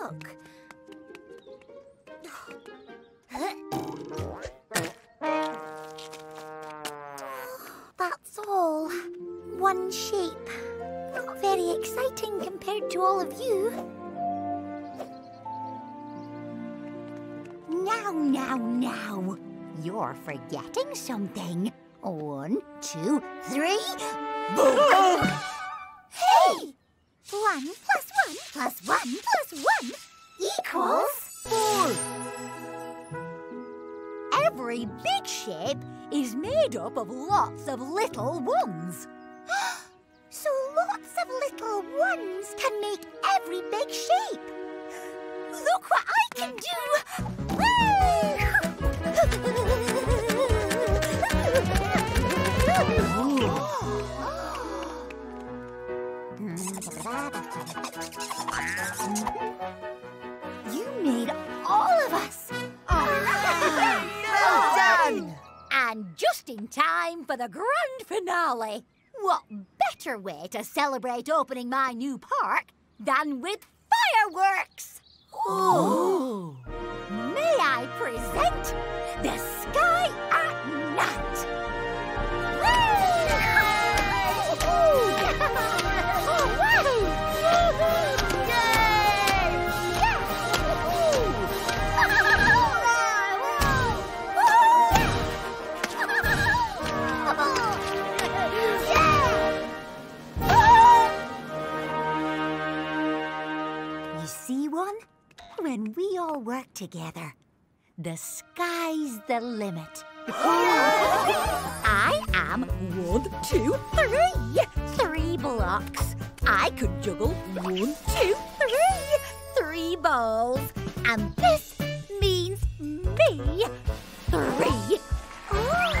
Look. That's all. One shape. Not very exciting compared to all of you. Now. You're forgetting something. 1, 2, 3. Boom! Hey! 1 + 1 + 1 + 1 = 4. Every big shape is made up of lots of little ones. So lots of little ones can make every big shape. Look what I can do! You made all of us! Well done! And just in time for the grand finale. What better way to celebrate opening my new park than with fireworks? Ooh. May I present the Sky at Night? You see one? When we all work together, the sky's the limit. I am 1, 2, 3. 3 blocks. I could juggle 1, 2, 3. 3 balls. And this means me 3. Oh.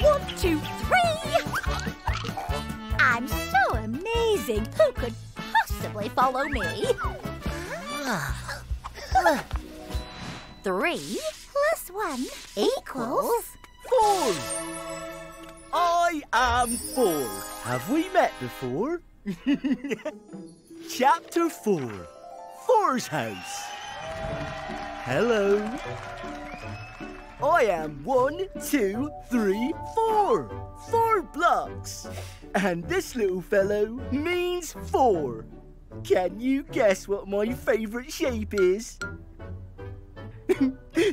1, 2, 3. I'm so amazing. Who could possibly follow me? 3 + 1 = 4. I am 4. Have we met before? Chapter 4. 4's House. Hello. I am 1, 2, 3, 4. 4 blocks. And this little fellow means 4. Can you guess what my favourite shape is?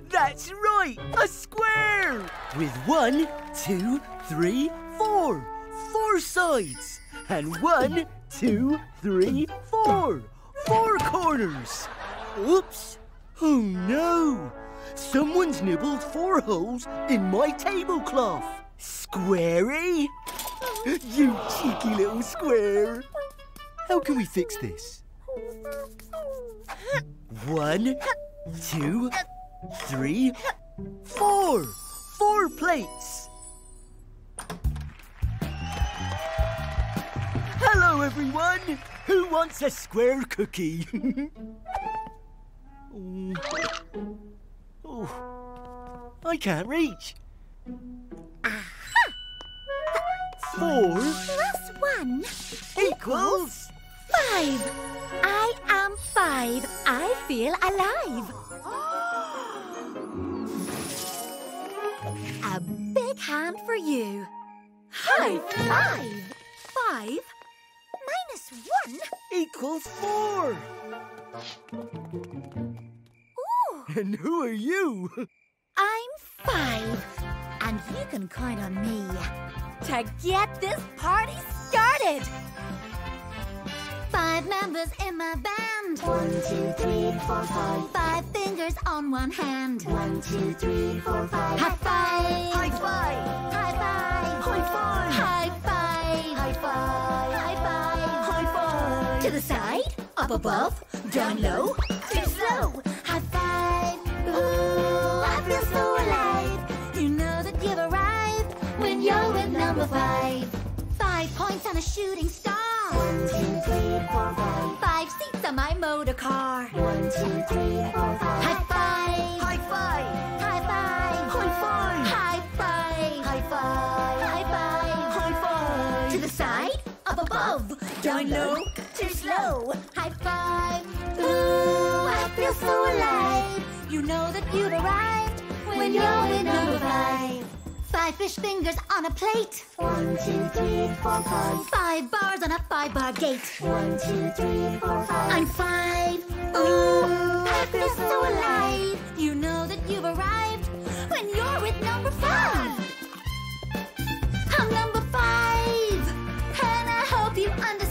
That's right, a square! With 1, 2, 3, 4. 4 sides. And 1, 2, 3, 4. 4 corners. Oops. Oh no! Someone's nibbled 4 holes in my tablecloth. Squarey! You cheeky little square. How can we fix this? 1, 2, 3, 4. 4 plates. Hello, everyone. Who wants a square cookie? Oh, I can't reach. Aha! 4 + 1 = 5. I am 5. I feel alive. A big hand for you. High five. 5 − 1 = 4. And who are you? I'm 5, and you can count on me to get this party started. 5 members in my band. 1, 2, 3, 4, 5. 5 fingers on 1 hand. 1, 2, 3, 4, 5. High five! High five! High five! High five! High five! High five! High five! High five! To the side, up above, down low, too slow. High five! Ooh, I feel so alive. You know that you've arrived when you're with number 5. 5 points on a shooting star. 1, 2, 3, 4, 5. 5 seats on my motor car. 1, 2, 3, 4, 5. High five! High five! High five! High five! High five! High five! High five! High five! To the side, up above, Dino. Too slow. High five. Ooh, I feel so alive. You know that you've arrived when you're in number five. Five fish fingers on a plate. 1, 2, 3, 4, 5. 5 bars on a 5-bar gate. 1, 2, 3, 4, 5. I'm 5. Ooh, I feel so alive. You know that you've arrived when you're with number 5. I'm number 5, and I hope you understand.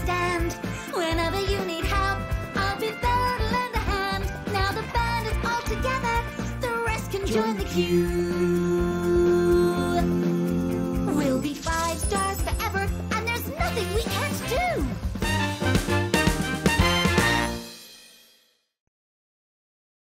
Whenever you need help, I'll be there to lend a hand. Now the band is all together, the rest can join the queue.